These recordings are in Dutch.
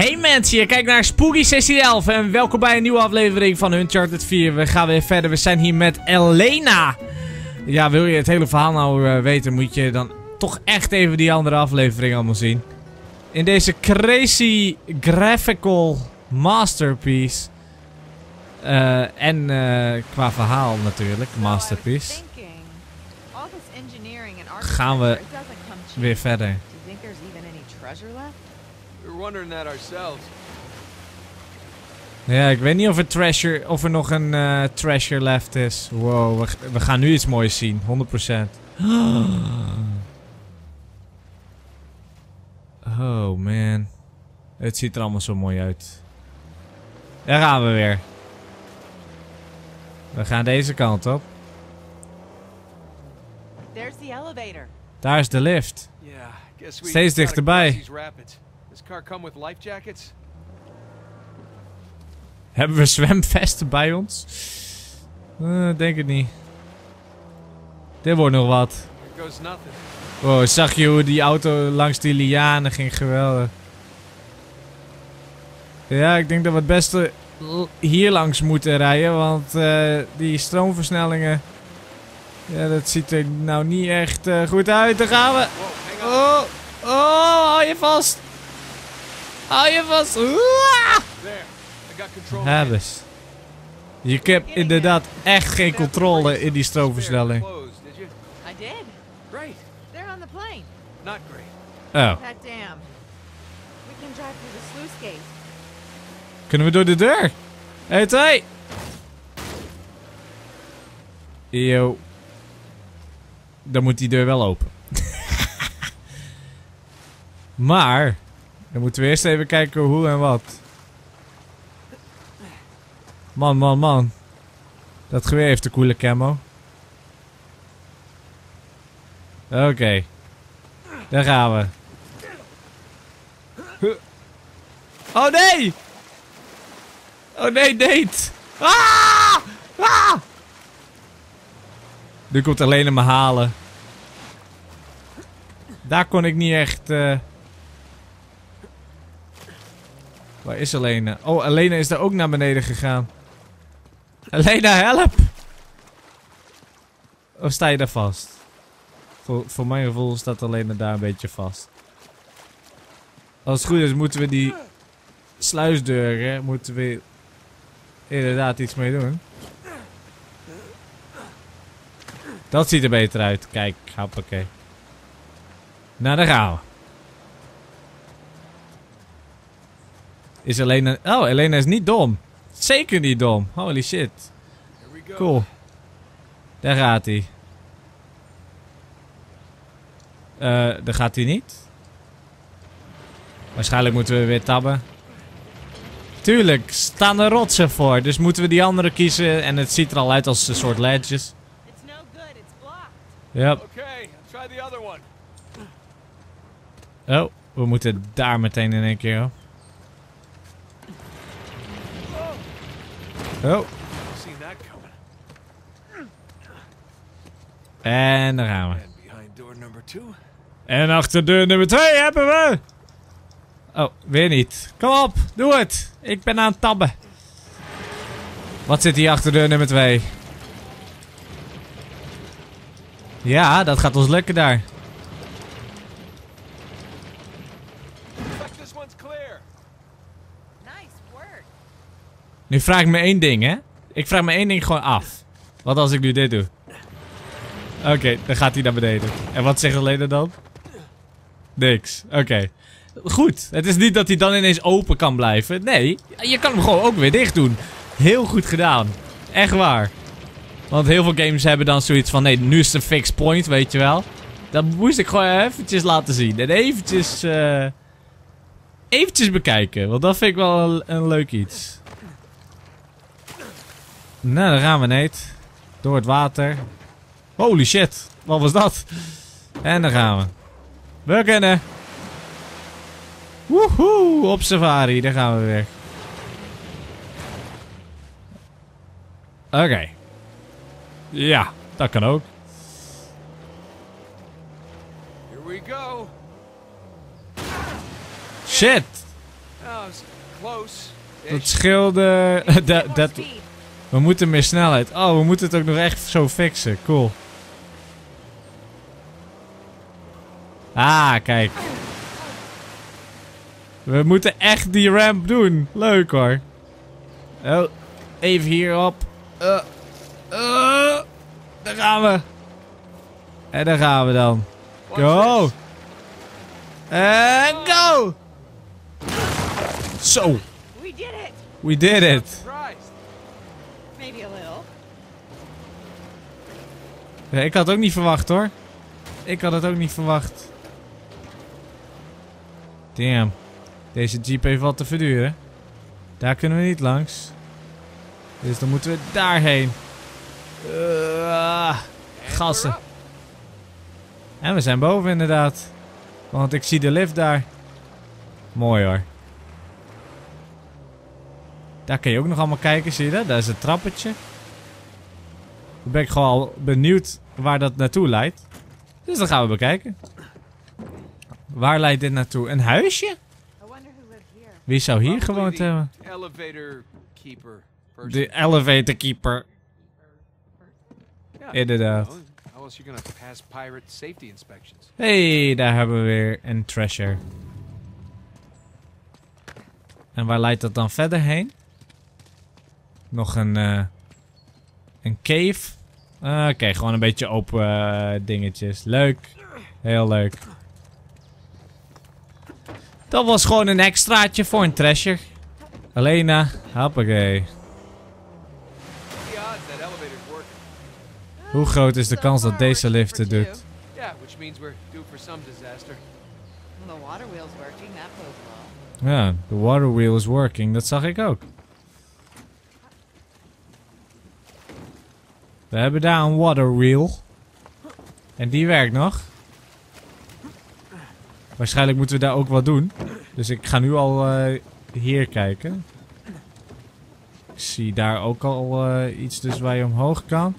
Hey mensen, je kijkt naar Spooky1611 en welkom bij een nieuwe aflevering van Uncharted 4. We gaan weer verder, we zijn hier met Elena. Ja, wil je het hele verhaal nou weten, moet je dan toch echt even die andere aflevering allemaal zien. In deze crazy graphical masterpiece. En qua verhaal natuurlijk, masterpiece. Gaan we weer verder. Ja, ik weet niet of er nog een treasure left is. Wow, we gaan nu iets moois zien, 100%. Oh man, het ziet er allemaal zo mooi uit. Daar gaan we weer. We gaan deze kant op. Daar is de lift. Steeds dichterbij. Hebben we zwemvesten bij ons? Denk het niet. Dit wordt nog wat. Wow, zag je hoe die auto langs die lianen ging? Geweldig. Ja, ik denk dat we het beste hier langs moeten rijden, want die stroomversnellingen... Ja, dat ziet er nou niet echt goed uit. Daar gaan we. Oh, oh, hou je vast. Hou je vast. Habes. Je hebt inderdaad echt geen controle in die stroomversnelling. Oh. Kunnen we door de deur? Hey, hey. Yo. Dan moet die deur wel open. Maar dan moeten we eerst even kijken hoe en wat. Man, man, man. Dat geweer heeft een coole camo. Oké. Daar gaan we. Oh nee! Oh nee, Nate! Ah! Ah! Nu komt Elena me halen. Daar kon ik niet echt... Waar is Elena? Oh, Elena is daar ook naar beneden gegaan. Elena, help! Of sta je daar vast? Voor mijn gevoel staat Elena daar een beetje vast. Als het goed is moeten we die sluisdeuren... moeten we inderdaad iets mee doen. Dat ziet er beter uit. Kijk, hoppakee. Nou, daar gaan we. Is Elena... Oh, Elena is niet dom. Zeker niet dom. Holy shit. Cool. Daar gaat hij. Daar gaat hij niet. Waarschijnlijk moeten we weer tabben. Tuurlijk, staan er rotsen voor. Dus moeten we die andere kiezen. En het ziet er al uit als een soort ledges. Ja. Yep. Oh, we moeten daar meteen in één keer op. Oh. En daar gaan we. En achter deur nummer 2 hebben we... Oh, weer niet. Kom op, doe het. Ik ben aan het tabben. Wat zit hier achter deur nummer 2? Ja, dat gaat ons lukken daar. Nu vraag ik me één ding, hè. Ik vraag me één ding gewoon af. Wat als ik nu dit doe? Oké, dan gaat hij naar beneden. En wat zegt Elena dan? Niks. Oké. Goed. Het is niet dat hij dan ineens open kan blijven. Nee, je kan hem gewoon ook weer dicht doen. Heel goed gedaan. Echt waar. Want heel veel games hebben dan zoiets van... Nee, nu is het een fixed point, weet je wel. Dat moest ik gewoon eventjes laten zien. En eventjes... eventjes bekijken. Want dat vind ik wel een leuk iets. Nou, daar gaan we, Nate. Door het water. Holy shit. Wat was dat? En daar gaan we. We kunnen. Woehoe. Op safari. Daar gaan we weer. Oké. Ja, dat kan ook. Shit. Dat scheelde... We moeten meer snelheid. Oh, we moeten het ook nog echt zo fixen. Cool. Ah, kijk. We moeten echt die ramp doen. Leuk hoor. Oh, even hierop. Daar gaan we. En daar gaan we dan. Go. En go. Zo. We did it. Ja, ik had het ook niet verwacht hoor. Ik had het ook niet verwacht. Damn. Deze jeep heeft wat te verduren. Daar kunnen we niet langs. Dus dan moeten we daarheen. Gassen. En we zijn boven inderdaad. Want ik zie de lift daar. Mooi hoor. Daar kun je ook nog allemaal kijken, zie je dat? Daar is het trappetje. Dan ben ik gewoon al benieuwd waar dat naartoe leidt. Dus dat gaan we bekijken. Waar leidt dit naartoe? Een huisje? Wie zou hier gewoond hebben? De elevator keeper. Inderdaad. Hey, daar hebben we weer een treasure. En waar leidt dat dan verder heen? Nog een cave. Oké, gewoon een beetje open dingetjes. Leuk. Heel leuk. Dat was gewoon een extraatje voor een treasure. Elena, hoppakee. Hoe groot is de kans dat deze lift het doet? Ja, de water wheel is working. Dat zag ik ook. We hebben daar een water wheel. En die werkt nog. Waarschijnlijk moeten we daar ook wat doen. Dus ik ga nu al hier kijken. Ik zie daar ook al iets dus waar je omhoog kan.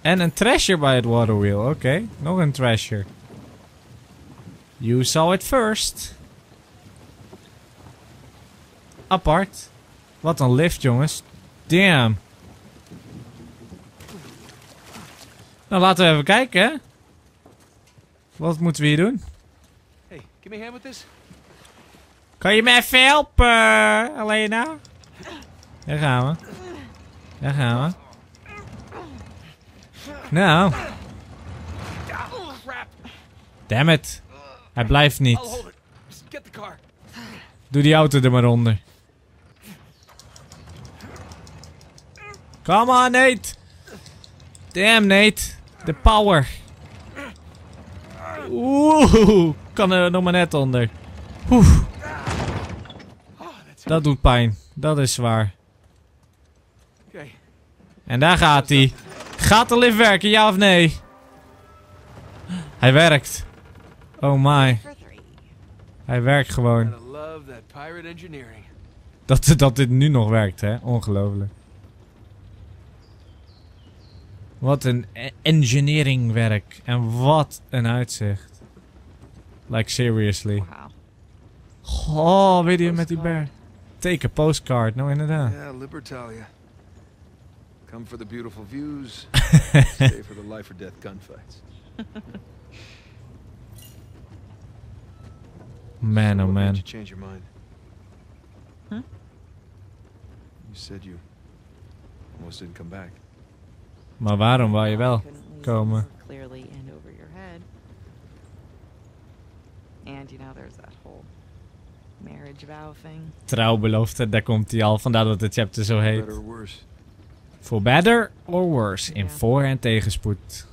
En een treasure bij het water wheel. Oké, nog een treasure. You saw it first. Apart. Wat een lift jongens. Damn. Nou, laten we even kijken, hè. Wat moeten we hier doen? Hey, give me hand with this. Kan je me even helpen, Elena? Daar gaan we. Daar gaan we. Nou. Damn it. Hij blijft niet. Doe die auto er maar onder. Come on, Nate. Damn, Nate. De power. Oeh, kan er nog maar net onder. Oeh. Dat doet pijn. Dat is zwaar. En daar gaat hij. Gaat de lift werken, ja of nee? Hij werkt. Oh my. Hij werkt gewoon. Dat dit nu nog werkt, hè? Ongelooflijk. Wat een engineeringwerk. En wat een uitzicht. Like, seriously. Oh, weet je met die bear? Take a postcard. Nou, inderdaad. Ja, Libertalia. Come for the beautiful views. Stay for the life or death gunfights. Man, oh man. You change your mind. Huh? You said you almost didn't come back. Maar waarom wou je wel komen? Trouwbelofte, daar komt hij al. Vandaar dat het chapter zo heet. For better or worse. In voor- en tegenspoed.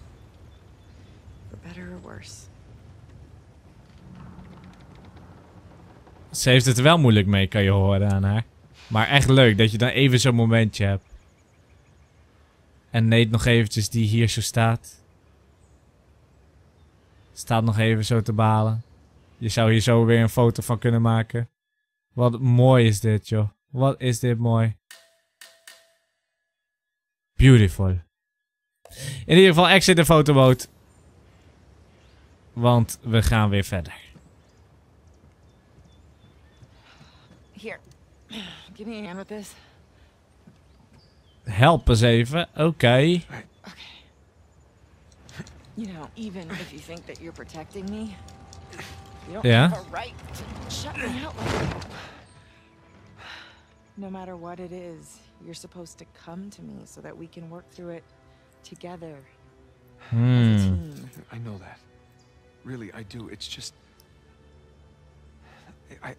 Ze heeft het er wel moeilijk mee, kan je horen aan haar. Maar echt leuk dat je dan even zo'n momentje hebt. En Nate nog eventjes die hier zo staat. Staat nog even zo te balen. Je zou hier zo weer een foto van kunnen maken. Wat mooi is dit joh. Wat is dit mooi. Beautiful. In ieder geval exit de fotoboot. Want we gaan weer verder. Here. Give me a hand with this. Help eens even. Okay. Okay. You know, even if you think that you're protecting me, you don't have a right to shut me out like that. No matter what it is, you're supposed to come to me so that we can work through it together. As a team. I know that. Really, I do. It's just. I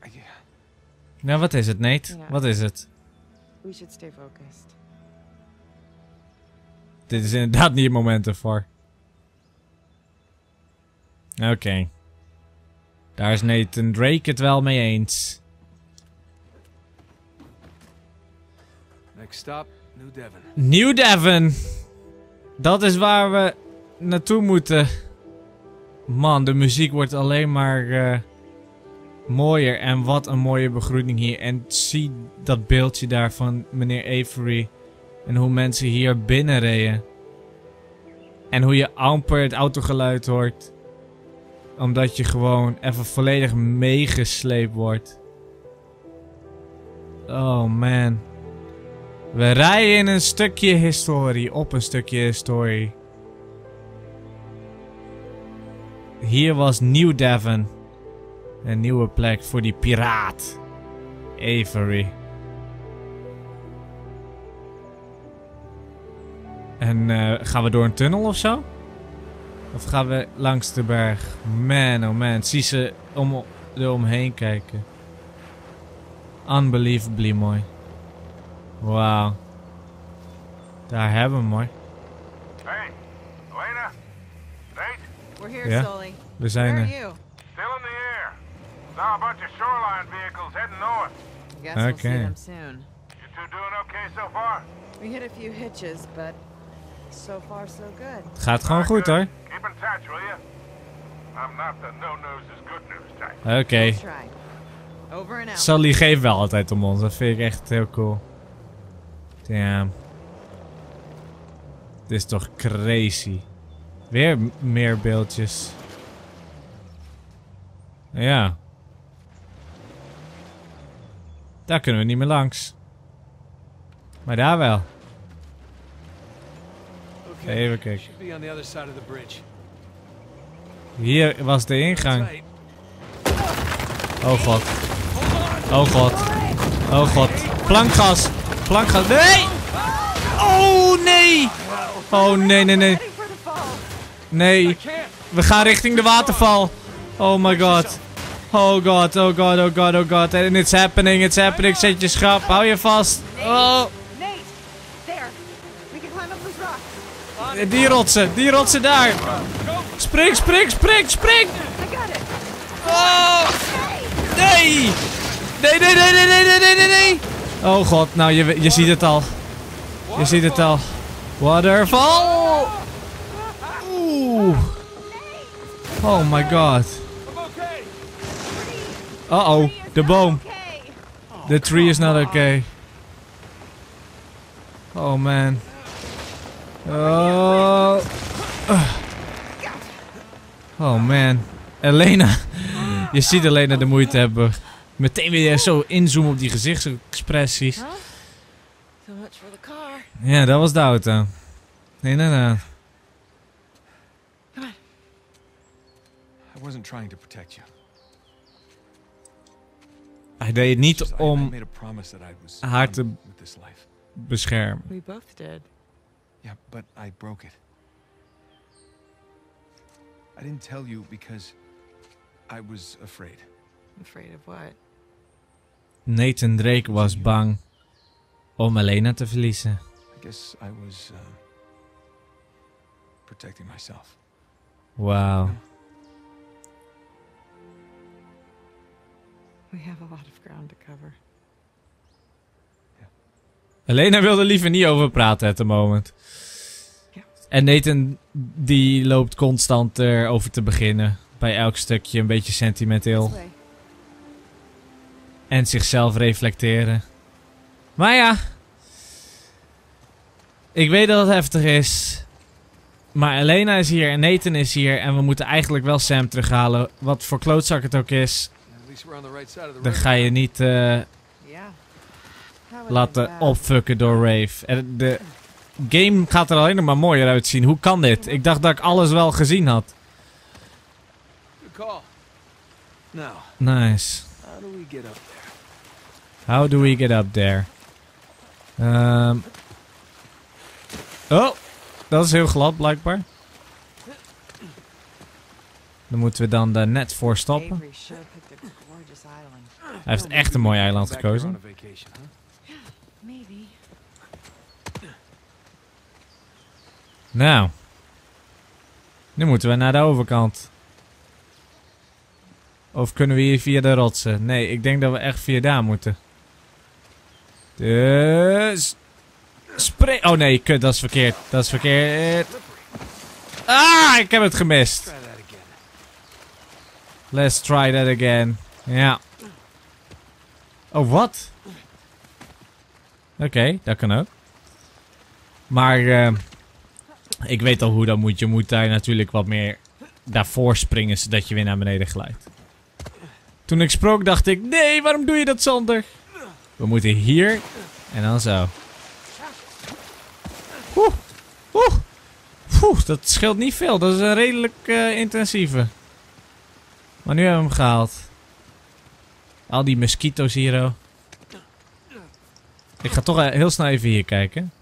Nou, wat is het, Nate? Wat is het? We should stay focused. Dit is inderdaad niet het moment ervoor. Oké. Okay. Daar is Nathan Drake het wel mee eens. Next stop, New Devon. New Devon! Dat is waar we naartoe moeten. Man, de muziek wordt alleen maar mooier. En wat een mooie begroeting hier. En zie dat beeldje daar van meneer Avery. En hoe mensen hier binnenreden. En hoe je amper het autogeluid hoort. Omdat je gewoon even volledig meegesleept wordt. Oh man. We rijden in een stukje historie. Op een stukje historie. Hier was New Devon. Een nieuwe plek voor die piraat. Avery. En gaan we door een tunnel of zo? Of gaan we langs de berg? Man, oh man. Zie ze eromheen kijken. Unbelievably mooi. Wauw. Daar hebben we hem, hoor. Hey, Elena. Nate? We're here, yeah. Sully. We zijn er. Still in the air. Now a bunch of shoreline vehicles heading north. Guess we'll see them soon. You two doing okay so far? We hit a few hitches, but so far so good. Het gaat gewoon goed, hoor. Keep in touch, will you? I'm not the no news is good news type. Oké. Sully geeft wel altijd om ons. Dat vind ik echt heel cool. Damn. Dit is toch crazy. Weer meer beeldjes. Ja. Daar kunnen we niet meer langs. Maar daar wel. Even kijken. Hier was de ingang. Oh god. Oh god. Oh god. Plankgas. Plankgas. Nee! Oh nee! Oh nee, nee, nee. Nee. We gaan richting de waterval. Oh my god. Oh god, oh god, oh god, oh god. And it's happening, it's happening. Zet je schrap. Hou je vast. Oh. Die rotsen daar. Spring, spring, spring, spring. Oh. Nee. Nee, nee, nee, nee, nee, nee, nee, nee. Oh god, nou je ziet het al. Je ziet het al. Waterfall. Oeh. Oh my god. Uh-oh, de boom. The tree is not okay. Oh man. Oh. Oh man. Elena. Je ziet Elena de moeite hebben. Meteen weer zo inzoomen op die gezichtsexpressies. Ja, dat was de auto. Nee, nee, nee. I wasn't trying to protect you. Hij deed het niet om haar te beschermen. We both did. Yeah, but I broke it. I didn't tell you because I was afraid. Afraid of what? Nathan Drake was bang om Elena te verliezen. I guess I was protecting myself. Wow. We have a lot of ground to cover. Elena wilde liever niet over praten at the moment. En Nathan die loopt constant erover te beginnen. Bij elk stukje een beetje sentimenteel. En zichzelf reflecteren. Maar ja. Ik weet dat het heftig is. Maar Elena is hier en Nathan is hier. En we moeten eigenlijk wel Sam terughalen. Wat voor klootzak het ook is. Dan ga je niet laten opfucken door Rafe. En de game gaat er alleen nog maar mooier uitzien. Hoe kan dit? Ik dacht dat ik alles wel gezien had. Nice. How do we get up there? Oh, dat is heel glad blijkbaar. Dan moeten we dan daar net voor stappen. Hij heeft echt een mooi eiland gekozen. Nou. Nu moeten we naar de overkant. Of kunnen we hier via de rotsen? Nee, ik denk dat we echt via daar moeten. Dus... Spring! Oh nee, kut, dat is verkeerd. Dat is verkeerd. Ah, ik heb het gemist. Let's try that again. Ja. Oh, wat? Oké, dat kan ook. Maar ik weet al hoe dat moet. Je moet daar natuurlijk wat meer daarvoor springen, zodat je weer naar beneden glijdt. Toen ik sprong dacht ik, nee, waarom doe je dat, Sander? We moeten hier en dan zo. Oeh, oeh. Oeh, dat scheelt niet veel. Dat is een redelijk intensieve. Maar nu hebben we hem gehaald. Al die mosquito's hier ook. Ik ga toch heel snel even hier kijken.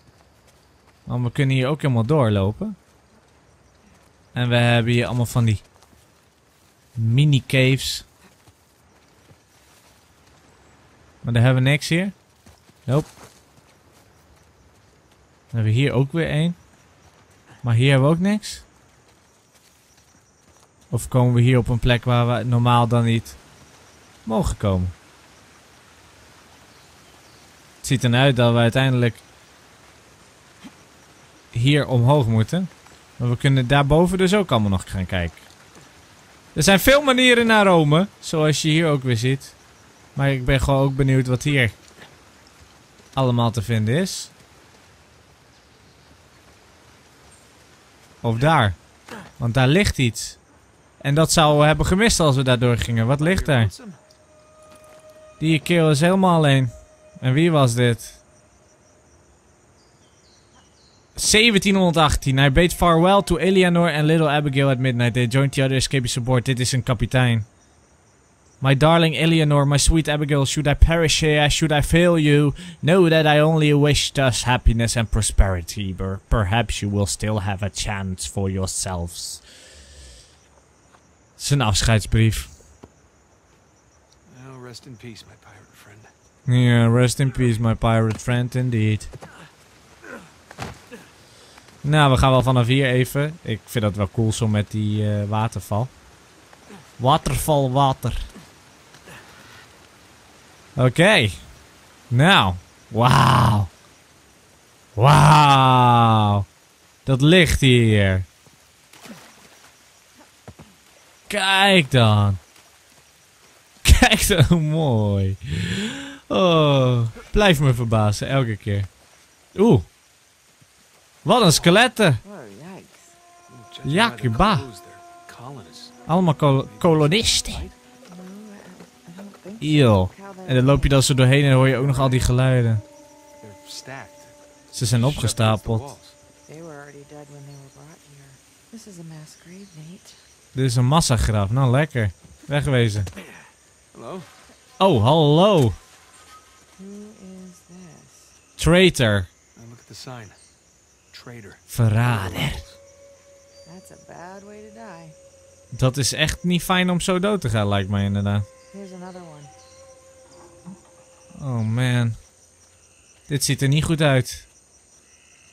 Want we kunnen hier ook helemaal doorlopen. En we hebben hier allemaal van die mini caves. Maar daar hebben we niks hier. Nope. Dan hebben we hier ook weer één. Maar hier hebben we ook niks. Of komen we hier op een plek waar we normaal dan niet mogen komen? Het ziet eruit dat we uiteindelijk hier omhoog moeten. Maar we kunnen daarboven dus ook allemaal nog gaan kijken. Er zijn veel manieren naar Rome, zoals je hier ook weer ziet. Maar ik ben gewoon ook benieuwd wat hier allemaal te vinden is. Of daar. Want daar ligt iets. En dat zouden we hebben gemist als we daardoor gingen. Wat ligt daar? Die kerel is helemaal alleen. En wie was dit? 1718. I bade farewell to Eleanor and little Abigail at midnight. They joined the other escapees aboard. Dit is een kapitein. My darling Eleanor, my sweet Abigail, should I perish here, should I fail you? Know that I only wished us happiness and prosperity, but perhaps you will still have a chance for yourselves. Zijn afscheidsbrief. Oh, rest in peace, my pirate friend. Yeah, rest in peace, my pirate friend, indeed. Nou, we gaan wel vanaf hier even. Ik vind dat wel cool zo met die waterval. Waterval water. Oké. Nou. Wauw. Wauw. Dat ligt hier. Kijk dan. Kijk dan, hoe mooi. Oh. Blijf me verbazen, elke keer. Oeh. Wat een skeletten. Jakuba. Allemaal kolonisten. Yo. En dan loop je dan zo doorheen en hoor je ook nog al die geluiden. Ze zijn opgestapeld. Dit is een massagraf. Nou, lekker. Wegwezen. Oh, hallo. Traitor. Verrader. Dat is echt niet fijn om zo dood te gaan, lijkt mij inderdaad. Oh man. Dit ziet er niet goed uit.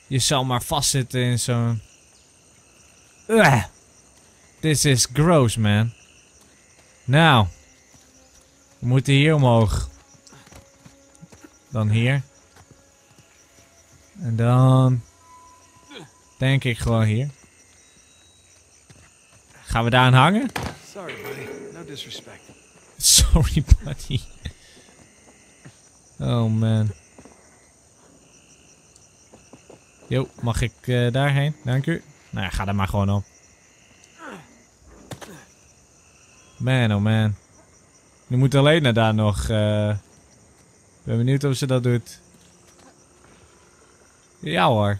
Je zal maar vastzitten in zo'n... This is gross, man. Nou. We moeten hier omhoog. Dan hier. En dan... Denk ik gewoon hier. Gaan we daar aan hangen? Sorry buddy, no disrespect. Sorry buddy. Oh man. Yo, mag ik daarheen? Dank u. Nou ja, ga daar maar gewoon op. Man, oh man. Nu moet alleen naar daar nog. Ik ben benieuwd of ze dat doet. Ja hoor.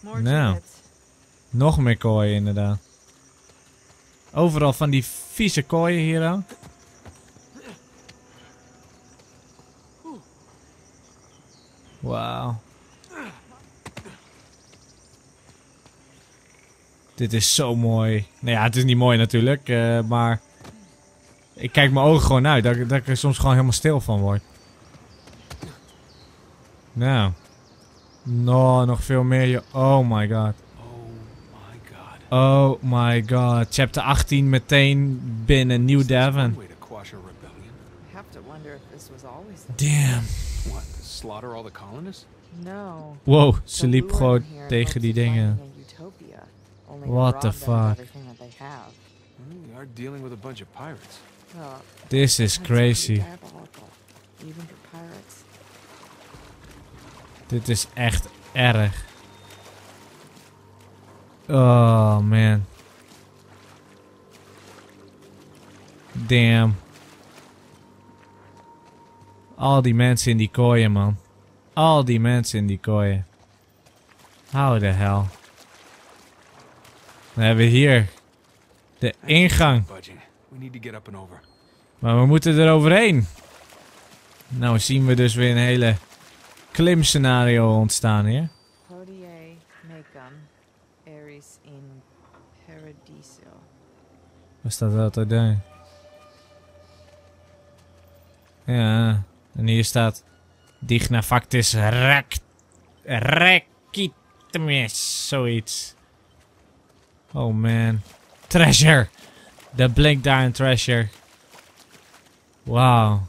Nou. Nog meer kooien inderdaad. Overal van die vieze kooien hier aan. Wauw. Dit is zo mooi. Nou ja, het is niet mooi natuurlijk, maar... Ik kijk mijn ogen gewoon uit, dat ik er soms gewoon helemaal stil van word. Nou. No, nog veel meer. Oh my god. Oh my god. Chapter 18 meteen binnen New Devon. Damn. Wow, ze liep gewoon tegen die dingen. What the fuck. This is crazy. Dit is echt erg. Oh man. Damn. Al die mensen in die kooien, man. Al die mensen in die kooien. How the hell. Dan hebben we hier de ingang. Maar we moeten er overheen. Nou zien we dus weer een hele klimscenario ontstaan hier. Wat staat dat er daar? Ja, en hier staat Dignafactis Recitemis, zoiets. Oh man. Treasure! Dat blinkt daar een treasure. Wauw.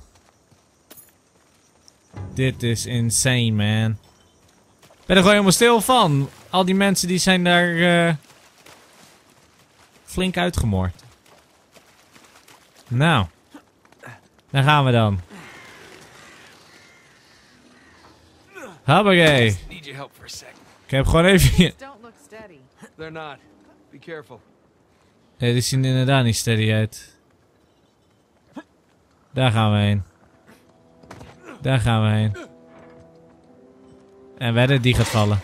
Dit is insane, man. Ik ben er gewoon helemaal stil van. Al die mensen die zijn daar flink uitgemoord. Nou. Daar gaan we dan. Habagay. Ik heb gewoon even... Nee, die zien inderdaad niet steady uit. Daar gaan we heen. Daar gaan we heen. En wedden die gaat vallen.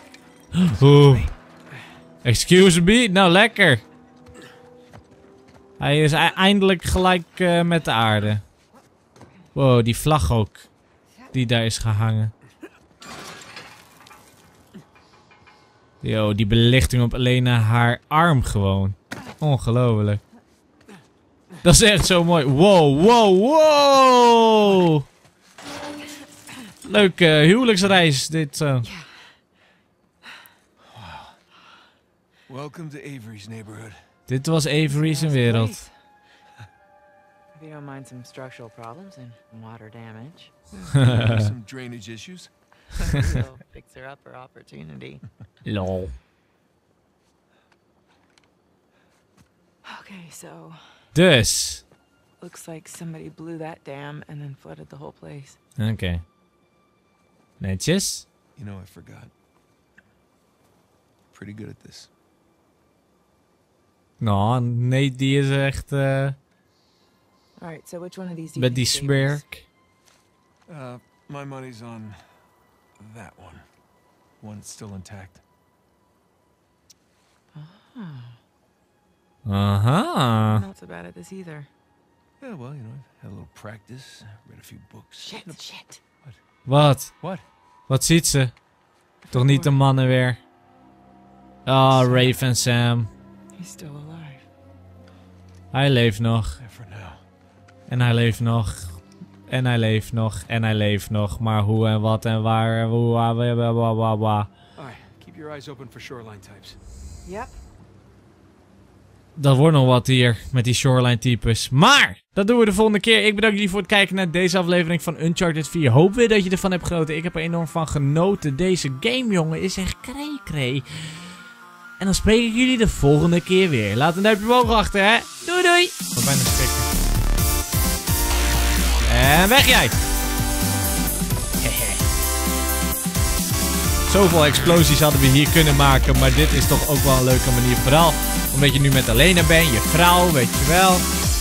Oeh. Excuse me? Nou, lekker. Hij is eindelijk gelijk met de aarde. Wow, die vlag ook. Die daar is gehangen. Yo, die belichting op Elena haar arm gewoon. Ongelooflijk. Dat is echt zo mooi. Wow, wow, wow. Leuke huwelijksreis dit zo. Wow. Dit was Avery's wereld. Lol. Dus. Oké. Netjes. Nou, nee, die is echt. Met die smerk. My money's on that one. One's still intact. Uh-huh. Not so bad at this either. Yeah, well, you know, I've had a little practice, read a few books. Shit. Wat? What? Wat ziet ze? Toch niet de mannen weer. Ah, oh, Rafe en Sam. He's still alive. Hij leeft nog. En hij leeft nog. En hij leeft nog. En hij leeft nog. Maar hoe en wat en waar en hoe. Keep your eyes open for shoreline types. Yep. Dat wordt nog wat hier met die shoreline types. Maar dat doen we de volgende keer. Ik bedank jullie voor het kijken naar deze aflevering van Uncharted 4. Hoop weer dat je ervan hebt genoten. Ik heb er enorm van genoten. Deze game, jongen, is echt kree-kree. En dan spreek ik jullie de volgende keer weer. Laat een duimpje omhoog achter, hè. Doei, doei. Wat bijna schrikken. En weg jij. Zoveel explosies hadden we hier kunnen maken. Maar dit is toch ook wel een leuke manier. Vooral omdat je nu met Elena bent. Je vrouw, weet je wel.